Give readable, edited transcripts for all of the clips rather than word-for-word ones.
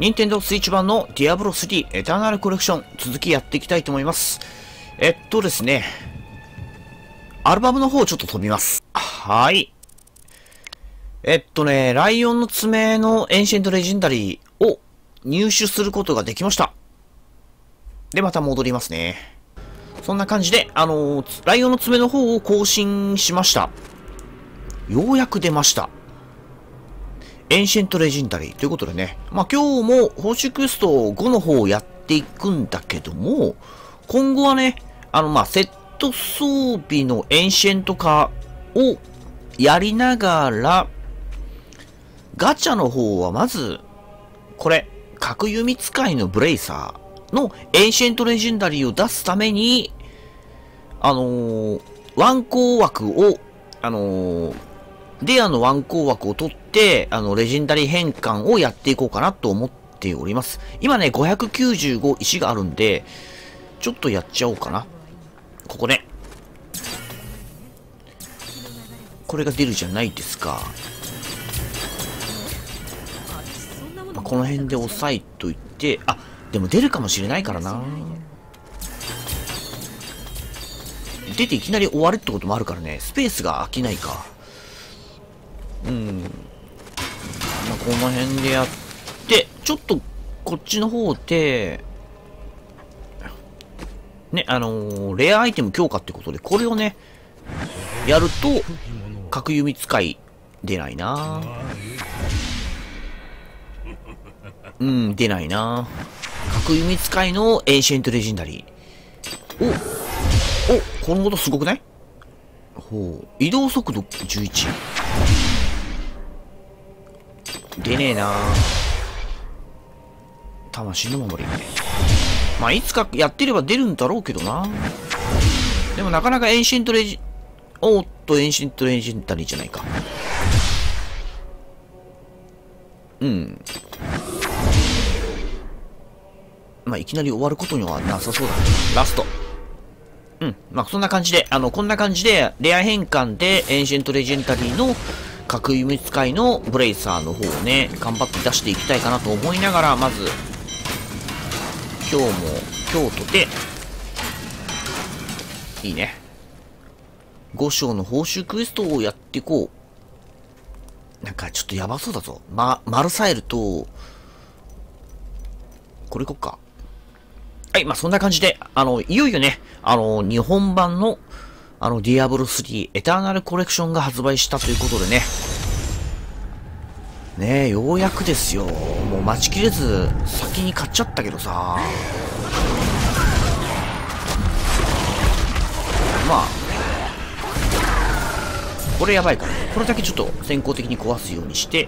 Nintendo Switch 版の Diablo 3 Eternal Collection 続きやっていきたいと思います。ですね、アルバムの方をちょっと飛びます。はい。ライオンの爪のエンシェントレジェンダリーを入手することができました。で、また戻りますね。そんな感じで、ライオンの爪の方を更新しました。ようやく出ました。エンシェントレジェンダリーということでね。まあ、今日も星クエスト5の方をやっていくんだけども、今後はね、セット装備のエンシェント化をやりながら、ガチャの方はまず、これ、核弓使いのブレイサーのエンシェントレジェンダリーを出すために、湾光枠を、デアの湾光枠を取って、レジェンダリー変換をやっていこうかなと思っております。今ね、595石があるんで、ちょっとやっちゃおうかな。ここね。これが出るじゃないですか。まあ、この辺で押さえといて、あ、でも出るかもしれないからな。出ていきなり終わるってこともあるからね。スペースが空きないか。まあ、この辺でやって、ちょっとこっちの方で、ね、レアアイテム強化ってことで、これをね、やると、核弓使い出ないな。出ないな。核弓使いのエンシェントレジェンダリー。お、このことすごくない？ほう。移動速度11。出ねえな。魂の守り。まあ、いつかやってれば出るんだろうけどな。でもなかなかエンシェントレジ、おっと、エンシェントレジェンダリーじゃないか。まあ、いきなり終わることにはなさそうだね。ラスト。まあ、そんな感じで、こんな感じで、レア変換でエンシェントレジェンダリーの核弓使いのブレイサーの方をね、頑張って出していきたいかなと思いながら、まず、今日も、今日とて、いいね。5章の報酬クエストをやっていこう。なんかちょっとやばそうだぞ。マルサイルと、これいこっか。はい、まあ、そんな感じで、いよいよね、日本版の、ディアブロ3エターナルコレクションが発売したということでね。ねえ、ようやくですよ。もう待ちきれず、先に買っちゃったけどさ。まあ、これやばいからね。これだけちょっと先行的に壊すようにして。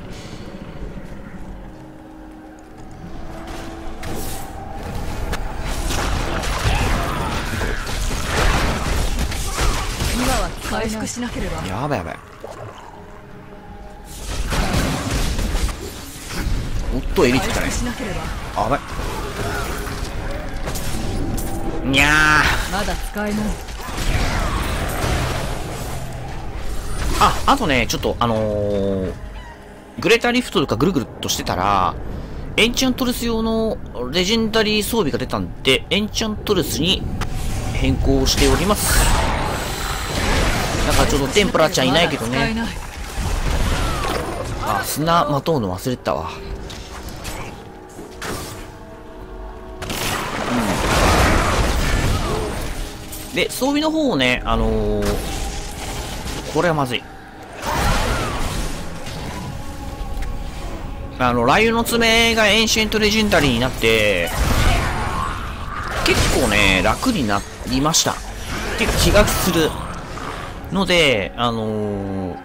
今は回復しなければ。やばいやばい。おっと、エリート来たね。あばい。にゃー。まだ使えない。あとね、ちょっとグレーターリフトとかぐるぐるっとしてたら、エンチャントレス用のレジェンダリー装備が出たんで、エンチャントレスに変更しております。だからちょっとテンプラちゃんいないけどね。あ、砂まとうの忘れてたわ。で、装備の方をね、これはまずい。ライオンの爪がエンシェントレジェンダリーになって、結構ね、楽になりました。っていうか気がする。ので、今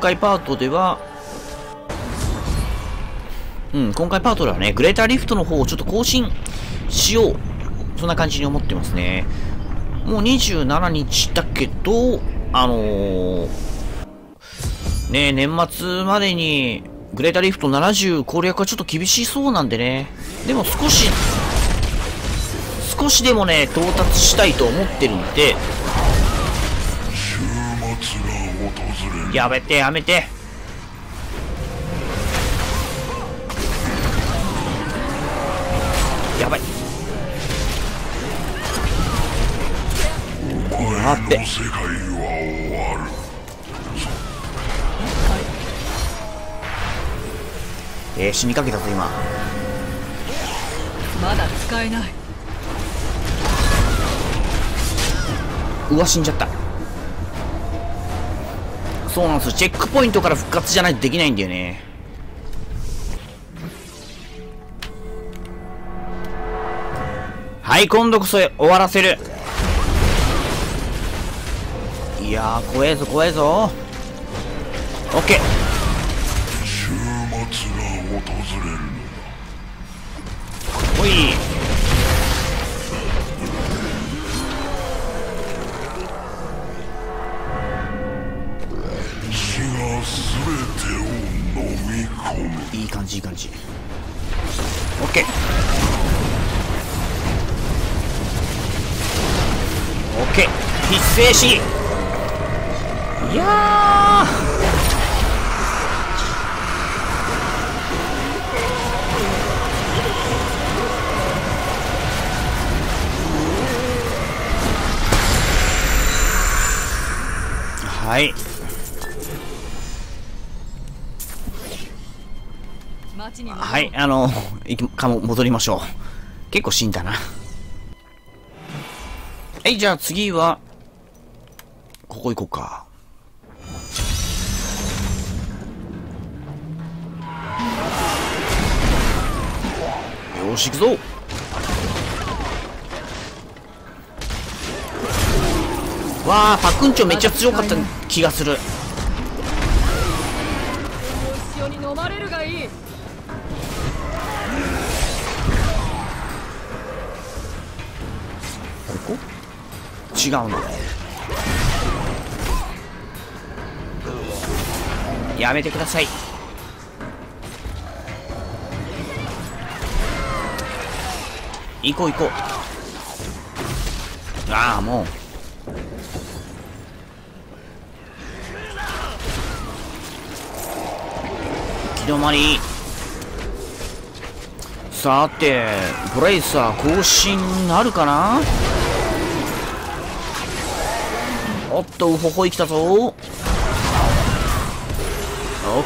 回パートではね、グレーターリフトの方をちょっと更新しよう。そんな感じに思ってますね。もう27日だけど、ね、年末までに、グレーターリフト70攻略はちょっと厳しそうなんでね。でも少しでもね、到達したいと思ってるんで。やめて、やめて。待って、死にかけたぞ今。まだ使えない。うわ、死んじゃった。そうなんですよ、チェックポイントから復活じゃないとできないんだよね。はい、今度こそ終わらせる。いやー、怖えぞ怖えぞ。オッケー。週末が訪れるのだ。ほい。いい感じいい感じ。オッケーオッケー、必死。いやー、はい、はい、戻りましょう。結構死んだな。はい、じゃあ次はここ行こうか。よし、行くぞ。わあ、パクンチョめっちゃ強かった気がする。飲まれるがいい。違うの、やめてください。行こう行こう。ああ、もう行き止まり。さて、ブレイサー更新なるかな。おっと、ウホホイ来たぞ。オッ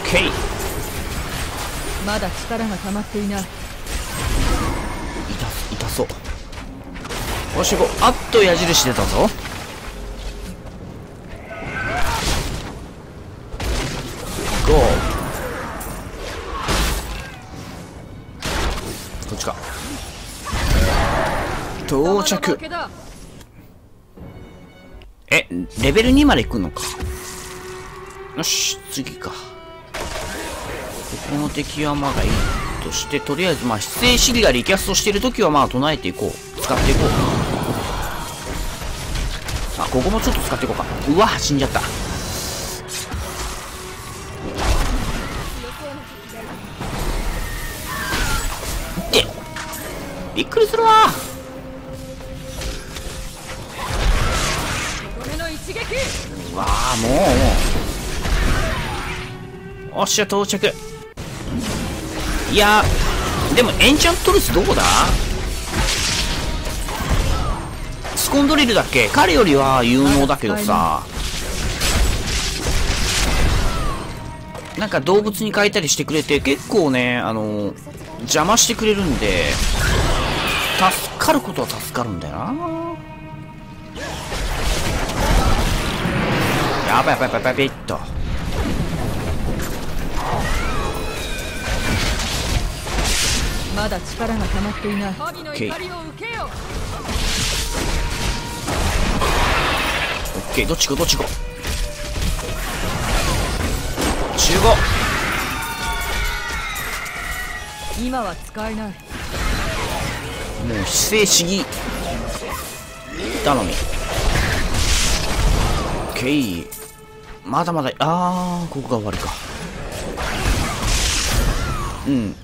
ケー。まだ力が溜まっていない。痛そう。おしご、あっと矢印出たぞ。ゴー。こっちか。到着。え、レベル2まで行くのか。よし、次か。ここの敵はまだいいとして、とりあえずまあ出演シリがリキャストしてるときはまあ唱えていこう、使っていこう。さあ、ここもちょっと使っていこうか。うわ、死んじゃった。いってびっくりするわー。わあ、もうおっしゃ、到着。いやでもエンチャントルスどこだ。スコンドリルだっけ。彼よりは有能だけどさ、なんか動物に変えたりしてくれて、結構ね、邪魔してくれるんで、助かることは助かるんだよな。やばいやばいやばいやばいっと。まだ力が溜まっていない。神の怒りを受けよ。オッケー、どっち行こうどっち行こう。集合。今は使えない。もう姿勢主義頼み。オッケー、まだまだ、あー、ここが終わりか。うん。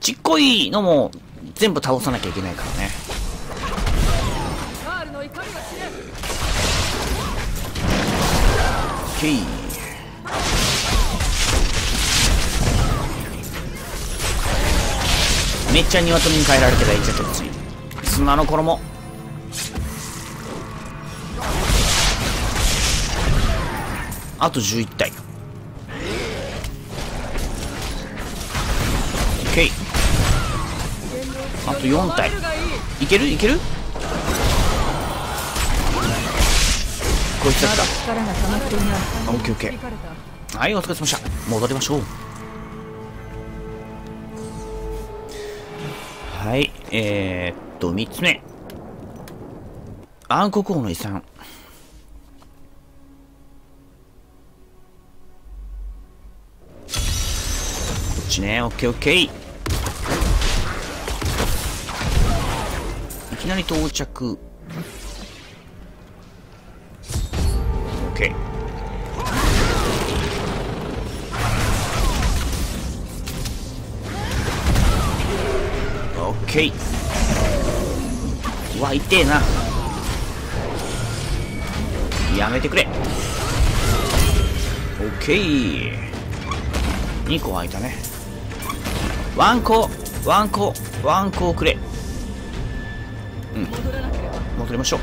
ちっこいのも全部倒さなきゃいけないからね。オッケー。めっちゃ鶏に変えられてる。いっちゃった、砂の衣。あと11体。OK。あと4体。いけるいける？こいつだった。あ、OK。はい、お疲れ様でした。戻りましょう。はい、3つ目。暗黒王の遺産。ね、オッケーオッケー。いきなり到着。オッケー。オッケー。うわ、痛えな。やめてくれ。オッケー。2個開いたね。ワンコワンコワンコをくれ。うん、戻りましょ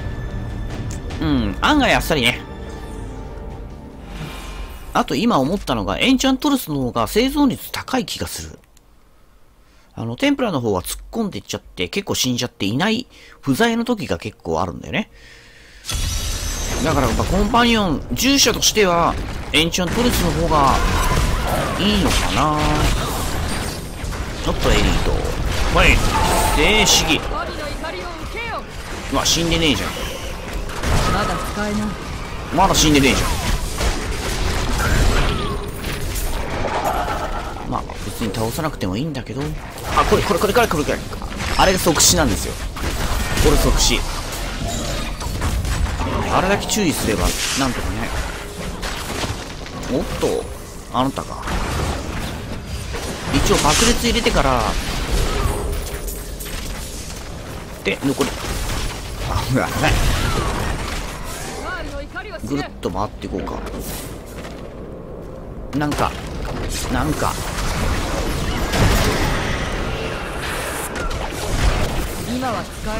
う。うん、案外あっさりね。あと今思ったのが、エンチャントルスの方が生存率高い気がする。テンプラの方は突っ込んでいっちゃって、結構死んじゃっていない不在の時が結構あるんだよね。だからコンパニオン従者としてはエンチャントルスの方がいいのかな。ちょっとエリート。はい。で、市議。うわ、死んでねえじゃん。まだ死んでねえじゃん。まあ、別に倒さなくてもいいんだけど。あ、これ。あれが即死なんですよ。これ即死。あれだけ注意すれば、なんとかね。おっと、あなたか。一応爆裂入れてからで残り、あ、危ない危ない。ぐるっと回っていこうか。なんか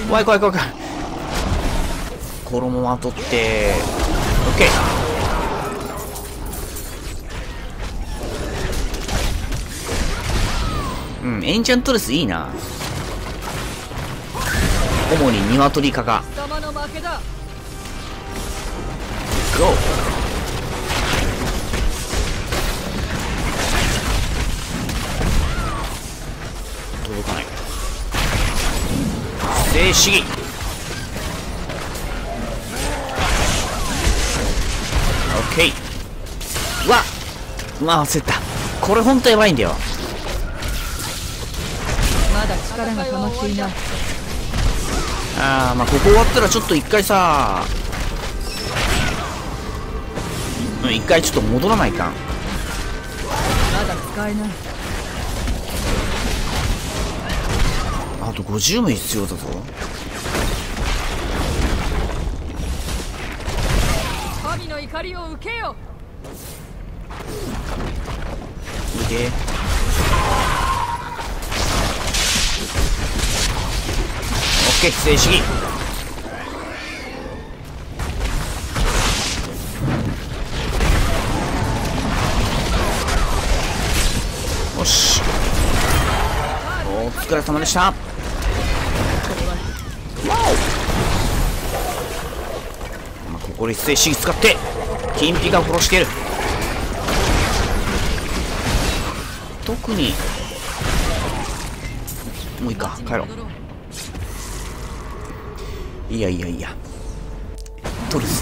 怖い怖い怖い怖い。衣まとって OK。うん、エンチャントレスいいな。主に鶏化がゴー。届かない。静止オッケー。わっ、まあ焦った。これほんとやばいんだよ。ああ、まあここ終わったらちょっと一回さ、一回ちょっと戻らないかん。あと50も必要だぞ。神の怒りを受けよ。で。正式よし、お疲れ様でした。ここで正式使って金ピカを殺してる。特にもういいか、帰ろう。いや、トルス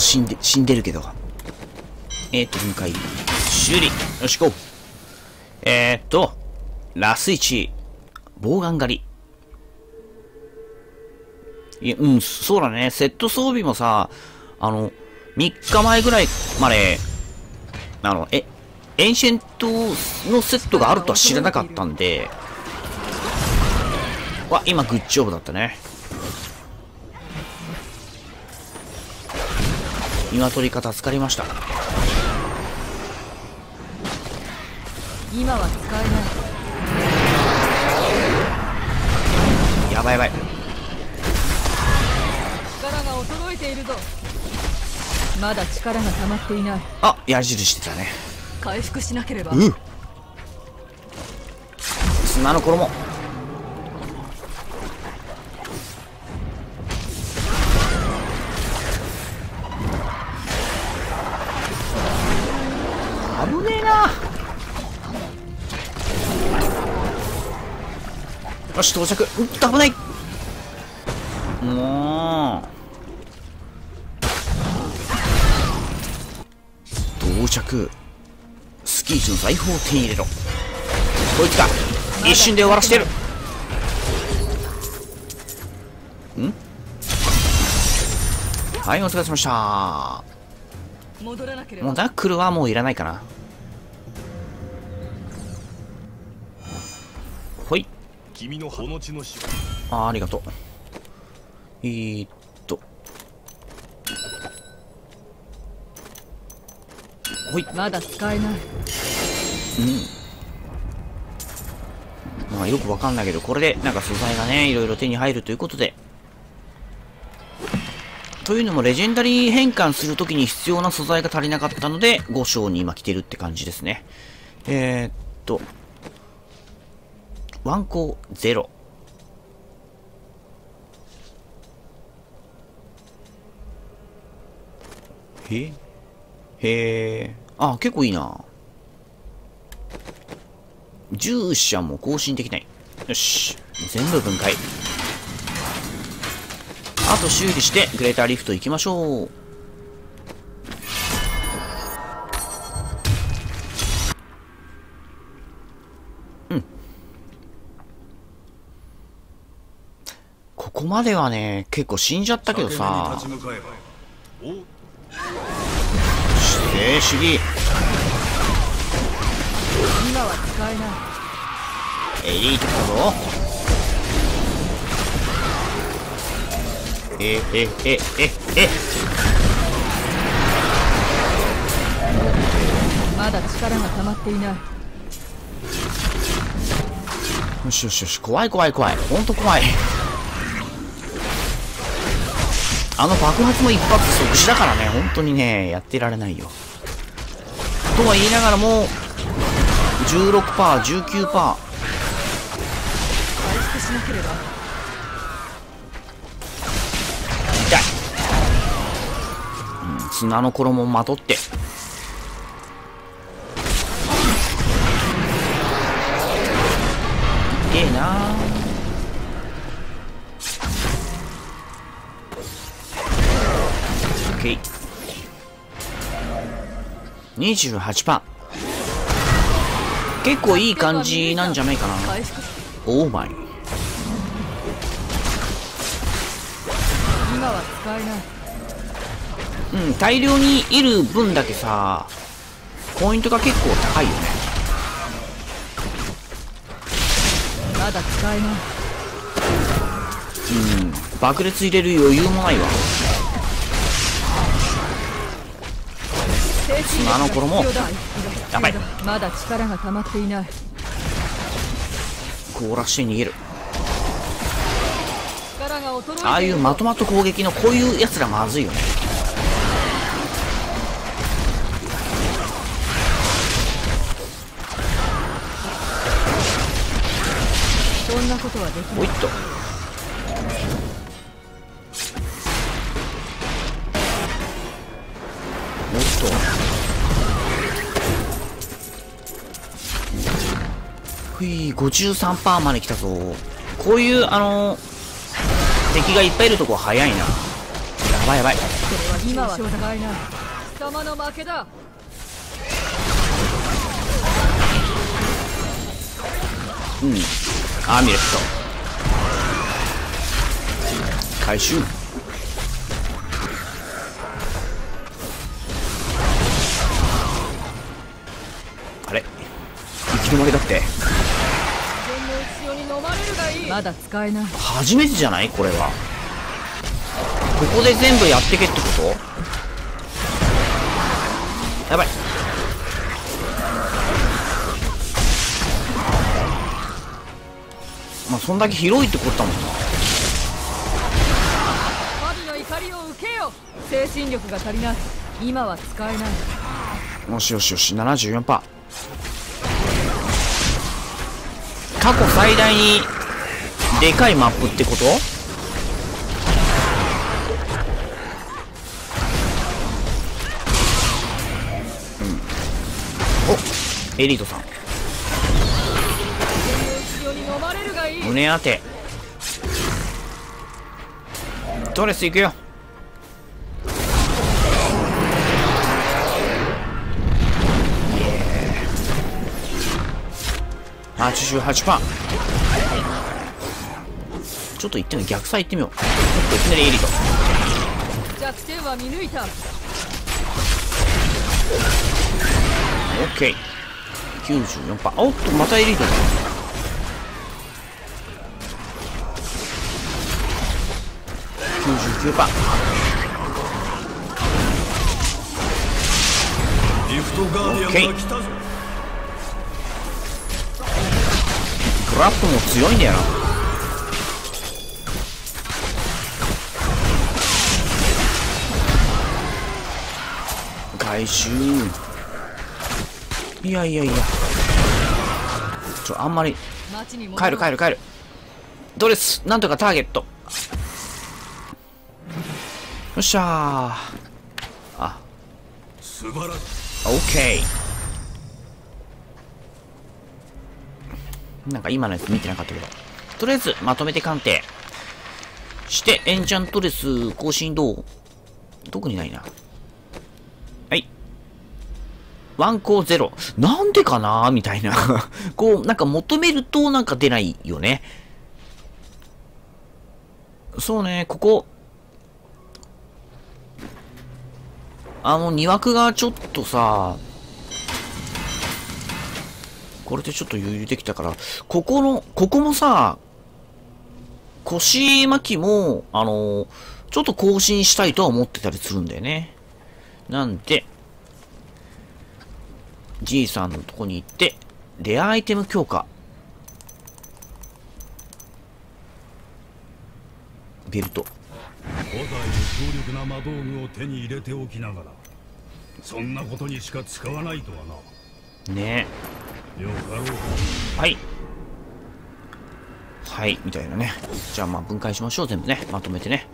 死んでるけど。今回修理。よし、行こう。ラス1、ボウガン狩り。いや、うん、そうだね。セット装備もさ、3日前ぐらいまで、エンシェントのセットがあるとは知らなかったんで、わ、今、グッジョブだったね。鶏か助かりました。今は使えない。やばい。力が衰えているぞ。まだ力が溜まっていない。あ、矢印出たね。回復しなければ。砂の衣。危ねえな。よし到着。うっと危ない。もう到着。スキーチの財宝を手に入れろ。こいつか。一瞬で終わらしてる。ん、はい、お疲れ様でした。もうダックルはもういらないかな。ほい、ありがとう。ほい、まだ使えない。まあよくわかんないけど、これでなんか素材がねいろいろ手に入るということで。というのもレジェンダリー変換するときに必要な素材が足りなかったので5章に今来てるって感じですね。ワンコゼロ。へえ。あ、結構いいな。従者も更新できない。よし。全部分解。あと修理してグレーターリフト行きましょう。ここまではね結構死んじゃったけどさ。主義今は使えない。エリートだぞ。まだ力が溜まっていない。よしよしよし、怖い怖い怖い、ほんと怖い。あの爆発も一発即死だからね、本当にねやってられないよ。とは言いながらも 16%19%。 回復しなければ。痛い。砂の衣をまとって。痛えな。28%。結構いい感じなんじゃないかな。オーマイ。今は使えない。大量にいる分だけさポイントが結構高いよね。まだ使えない。爆裂入れる余裕もないわ。砂の衣。やばい。まだ力が溜まっていない。凍らして逃げる。ああいうまとまった攻撃のこういうやつらまずいよね。そんなことはできない。おいっと。おっと。53% まで来たぞ。こういう敵がいっぱいいるとこ早いな。やばいやばい。今は戦えない。貴様の負けだ。アミュレット回収。あれ、いきの間にだってまだ使えない。初めてじゃないこれは。ここで全部やってけってこと？やばい。まあそんだけ広いってことだもんな。神の怒りを受けよ。精神力が足りない。今は使えない。よしよしよし、74%、 過去最大にでかいマップってこと？うん、おエリートさん胸当てドレスいくよ。88%。ちょっと行ってみよう、逆サイ行ってみよう。ちょっといきなりエリート。弱点は見抜いた。オッケー。94%。おっとまたエリートだ。99%。オッケー。トラップも強いんだよな。外周、いやいやいや、あんまり。帰る帰る帰る。ドレスなんとかターゲット。よっしゃー。あ素晴らしい。オッケー。なんか今のやつ見てなかったけど。とりあえず、まとめて鑑定。して、エンチャントレス、更新どう？特にないな。はい。ワンコーゼロ。なんでかなみたいな。こう、なんか求めるとなんか出ないよね。そうね、ここ。2枠がちょっとさ、これでちょっと余裕できたから、ここもさ、腰巻きも、ちょっと更新したいとは思ってたりするんだよね。なんで、じいさんのとこに行って、レアアイテム強化。ベルト。古代の強力な魔道具を手に入れておきながら、そんなことにしか使わないとはな。ねえ。はいはいみたいなね。じゃあまあ分解しましょう、全部ね、まとめてね。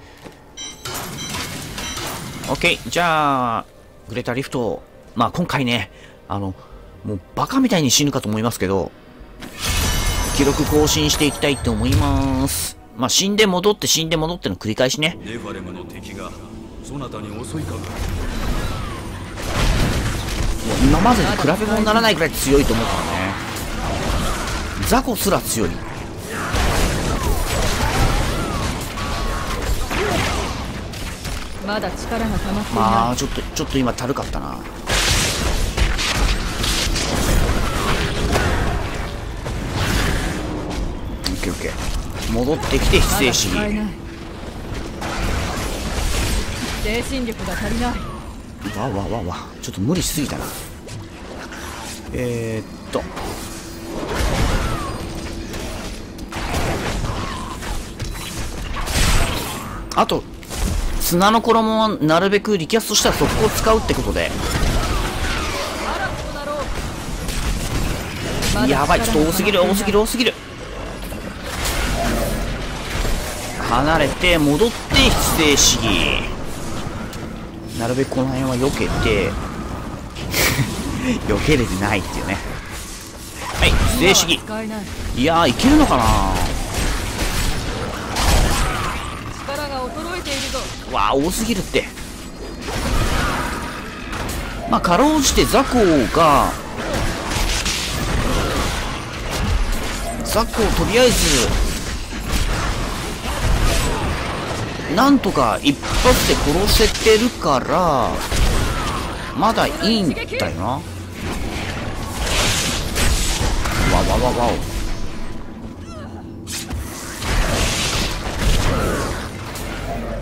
OK。 じゃあグレタリフト、まあ今回ね、もうバカみたいに死ぬかと思いますけど、記録更新していきたいと思います。まあ死んで戻って死んで戻っての繰り返しね。ネファレムの敵がそなたに襲いかかる。今までに比べ物にならないくらい強いと思ったからね。ザコすら強い。まだ力が溜まっていない。まあちょっと今軽かったな。OKOK。戻ってきて非正式。精神力が足りない。わわわわ、ちょっと無理しすぎたな。あと砂の衣はなるべくリキャストしたら速攻使うってことで、やばい、ちょっと多すぎる。離れて戻って非正式。なるべくこの辺は避けて避けれてないっていうね。はい静止儀。いやーいけるのかな。力が衰えているぞ。わあ多すぎるって。まあかろうじてザコをとりあえずなんとか一発で殺せてるからまだいいんだよな。わわわわ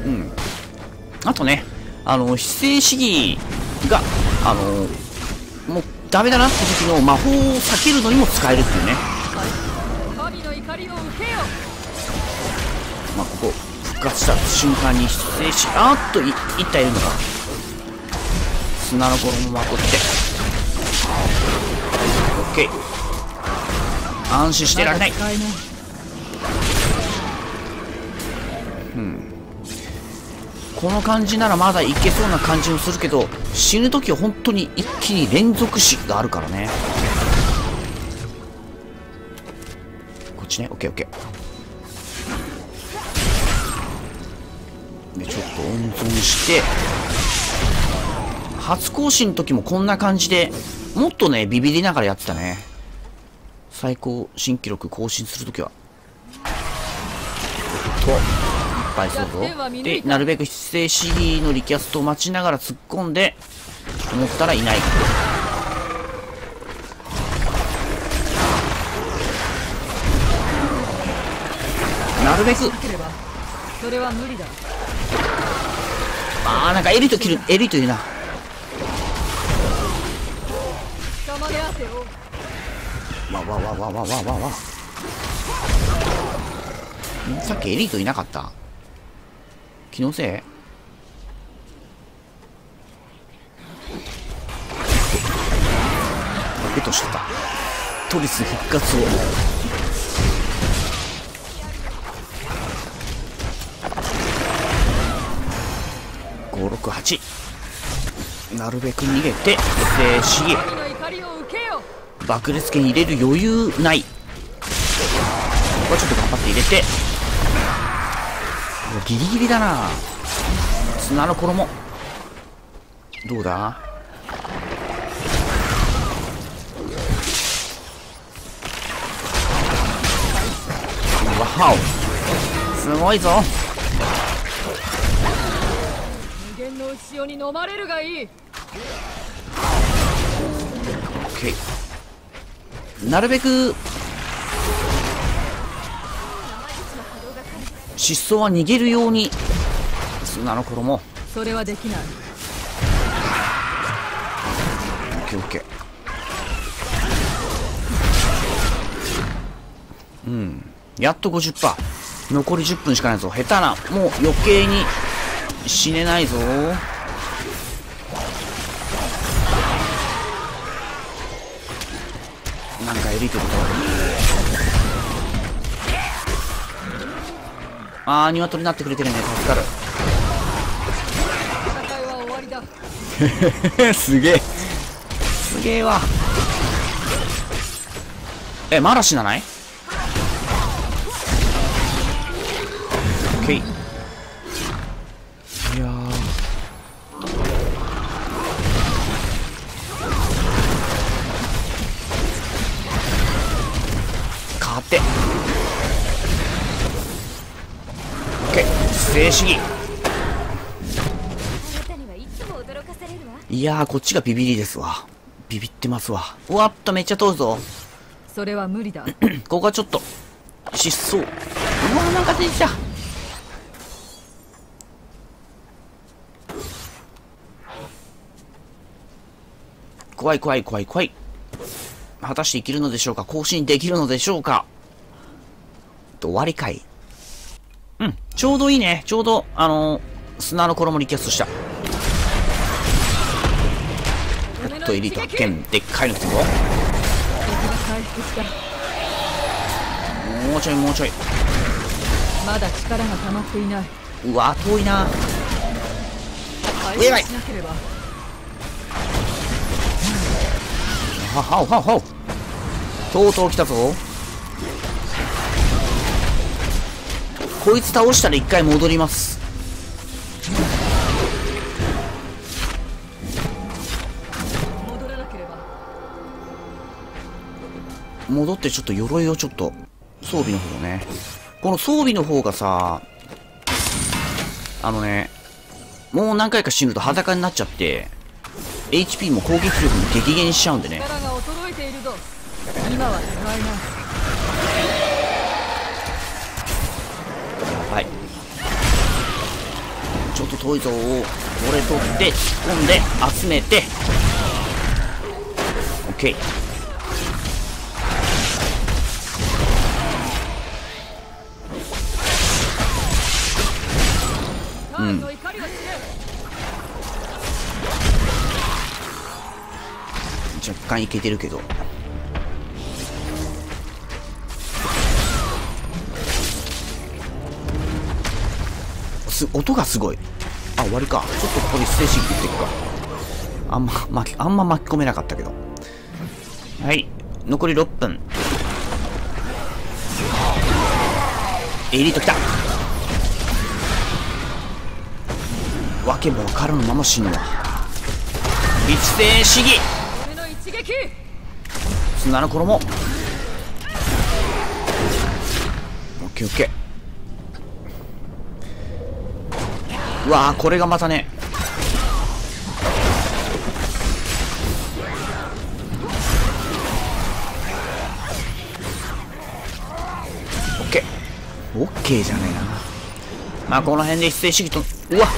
お。うん、あとね、非正主義がもうダメだなって時の魔法を避けるのにも使えるっていうね。神の怒りを受けよ。まあここ復活した瞬間に失礼し、あっと1体いるのか。砂の衣まとって OK、 安心してられない。うん、この感じならまだいけそうな感じもするけど、死ぬ時は本当に一気に連続死があるからね。こっちね、 OKOK でちょっと温存して、初更新の時もこんな感じでもっとねビビりながらやってたね。最高新記録更新する時はいっぱいするぞ。でなるべく必正 CD のリキャストを待ちながら突っ込んで思ったらいない。なるべくああなんかエリート切る、エリートいるな。わわわわわわわわ、さっきエリートいなかった、気のせい。ロケットしてたトリス復活を。568なるべく逃げて静止へ。爆裂剣入れる余裕ない。ここはちょっと頑張って入れて、ギリギリだな。砂の衣どうだ、わおすごいぞ。無限の潮に飲まれるがいい。 OK、 なるべく失踪は逃げるように。砂の衣それはできない。 OKOK、 うん、やっと 50%、 残り10分しかないぞ。下手なもう余計に死ねないぞ。なんかエリートだぞ。ああ、鶏になってくれてるね、助かる。戦いは終わりだ。すげえすげえわ。え、まだ死なない？ OK、 いやー勝て。静止技、いやーこっちがビビりですわ。ビビってますわ。うわっとめっちゃ通るぞ。それは無理だ。ここはちょっと失踪。うわーなんか出てきた。怖い怖い怖い怖い。果たして生きるのでしょうか、更新できるのでしょうか。終わりかい。うん、ちょうどいいね。ちょうど、砂の衣リキャストした。おっと、エリート発見。でっかいの来てるぞ。もうちょい、もうちょい。まだ力が溜まっていない。うわ、遠いな。えらい。はははは。とうとう来たぞ。こいつ倒したら一回戻ります。戻ってちょっと鎧をちょっと装備の方ね、この装備の方がさ、もう何回か死ぬと裸になっちゃって HP も攻撃力も激減しちゃうんでね。はい、ちょっと遠いぞ。俺取って突っ込んで集めて OK、 うん、若干いけてるけど。音がすごい。あ、終わるか。ちょっとここでステーシング打っていくか。あんま巻き込めなかったけど。はい。残り6分。エリート来た。わけもわからぬまま死ぬわ。一斉試技。砂の衣。オッケーオッケー。うわー、これがまたね、オッケーオッケーじゃねえな。まあこの辺で一斉主義と、うわっ、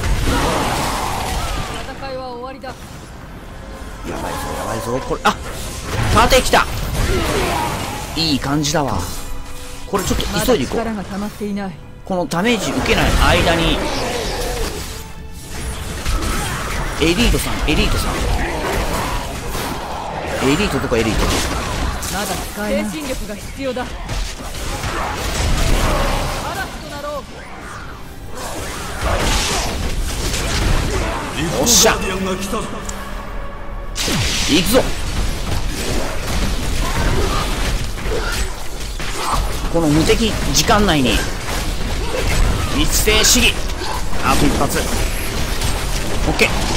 戦いは終わりだ。やばいぞやばいぞ、これ、あ、盾きた。いい感じだわ。これちょっと急いでいこう。このダメージ受けない間にエリートとかエリート。まだ使えない。精神力が必要だ。おっしゃ。行くぞ。この無敵時間内に一斉試技。あと一発。オッケー。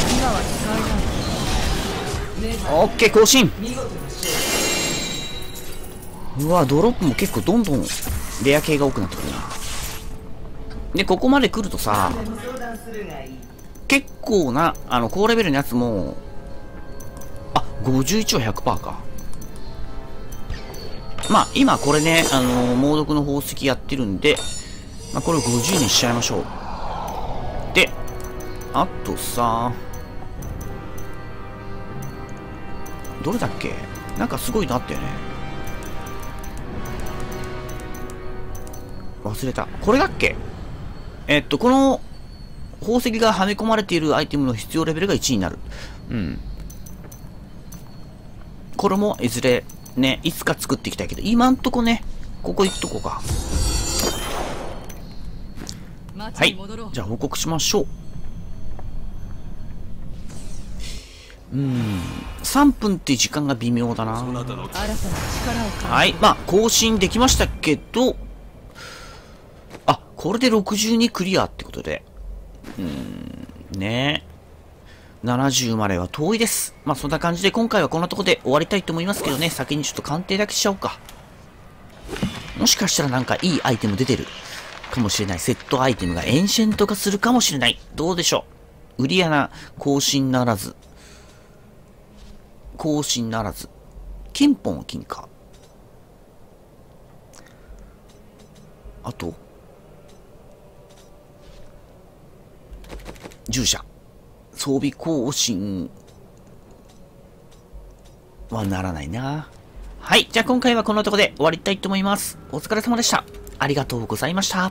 オッケー、更新。うわ、ドロップも結構どんどんレア系が多くなってくるな。で、ここまで来るとさ、結構な高レベルのやつも、あ、51は 100% か。まあ今これね、猛毒の宝石やってるんで、まあ、これを50にしちゃいましょう。で、あとさ、どれだっけ、なんかすごいのあったよね。忘れた。これだっけ。この宝石がはめ込まれているアイテムの必要レベルが1になる。うん。これもいずれね、いつか作っていきたいけど、今んとこね、ここ行くとこか。はい。じゃあ報告しましょう。3分っていう時間が微妙だな。はい。まあ、更新できましたけど、あ、これで62クリアってことで。ねえ。70までは遠いです。まあ、そんな感じで今回はこんなとこで終わりたいと思いますけどね。先にちょっと鑑定だけしちゃおうか。もしかしたらなんかいいアイテム出てるかもしれない。セットアイテムがエンシェント化するかもしれない。どうでしょう。売り穴更新ならず。更新ならず。金本金貨。あと、従者。装備更新はならないな。はい。じゃあ今回はこのところで終わりたいと思います。お疲れ様でした。ありがとうございました。